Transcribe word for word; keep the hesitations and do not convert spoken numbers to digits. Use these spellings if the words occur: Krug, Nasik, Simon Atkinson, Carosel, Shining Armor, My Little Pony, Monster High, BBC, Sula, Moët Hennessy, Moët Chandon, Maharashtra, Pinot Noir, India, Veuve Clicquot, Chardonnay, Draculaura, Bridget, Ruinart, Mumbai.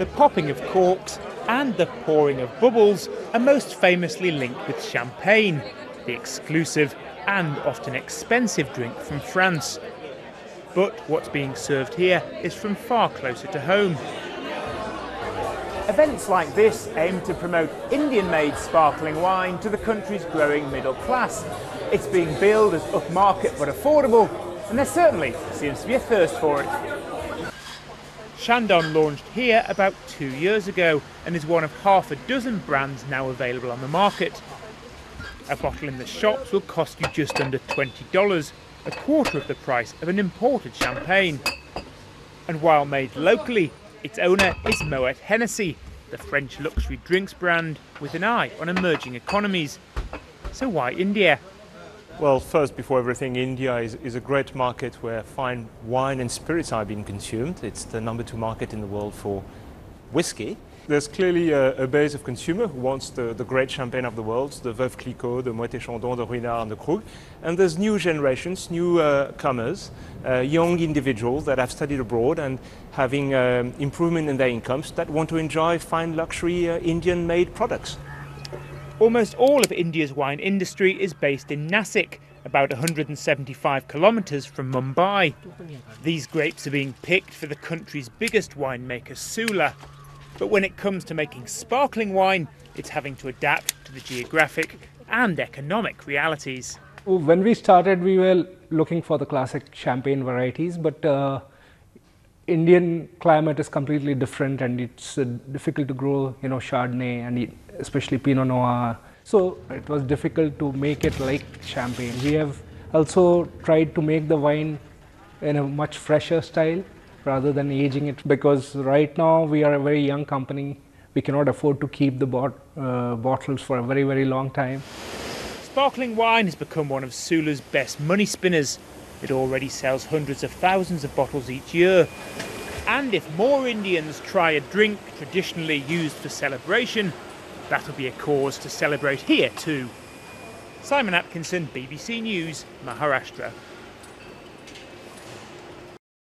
the popping of corks and the pouring of bubbles are most famously linked with champagne, the exclusive and often expensive drink from France. But what's being served here is from far closer to home. Events like this aim to promote Indian-made sparkling wine to the country's growing middle class. It's being billed as upmarket but affordable, and there certainly seems to be a thirst for it. Chandon launched here about two years ago and is one of half a dozen brands now available on the market. A bottle in the shops will cost you just under twenty dollars, a quarter of the price of an imported champagne. And while made locally, its owner is Moët Hennessy, the French luxury drinks brand with an eye on emerging economies. So why India? Well, first, before everything, India is, is a great market where fine wine and spirits are being consumed. It's the number two market in the world for whiskey. There's clearly a, a base of consumer who wants the, the great champagne of the world, the Veuve Clicquot, the Moët Chandon, the Ruinart and the Krug. And there's new generations, new uh, comers, uh, young individuals that have studied abroad and having um, improvement in their incomes that want to enjoy fine luxury uh, Indian-made products. Almost all of India's wine industry is based in Nasik, about one hundred seventy-five kilometres from Mumbai. These grapes are being picked for the country's biggest winemaker, Sula. But when it comes to making sparkling wine, it's having to adapt to the geographic and economic realities. When we started, we were looking for the classic champagne varieties, but uh, Indian climate is completely different, and it's uh, difficult to grow, you know, Chardonnay and especially Pinot Noir. So it was difficult to make it like champagne. We have also tried to make the wine in a much fresher style, rather than aging it, because right now we are a very young company. We cannot afford to keep the bot uh, bottles for a very, very long time. Sparkling wine has become one of Sula's best money spinners. It already sells hundreds of thousands of bottles each year. And if more Indians try a drink traditionally used for celebration, that'll be a cause to celebrate here too. Simon Atkinson, B B C News, Maharashtra.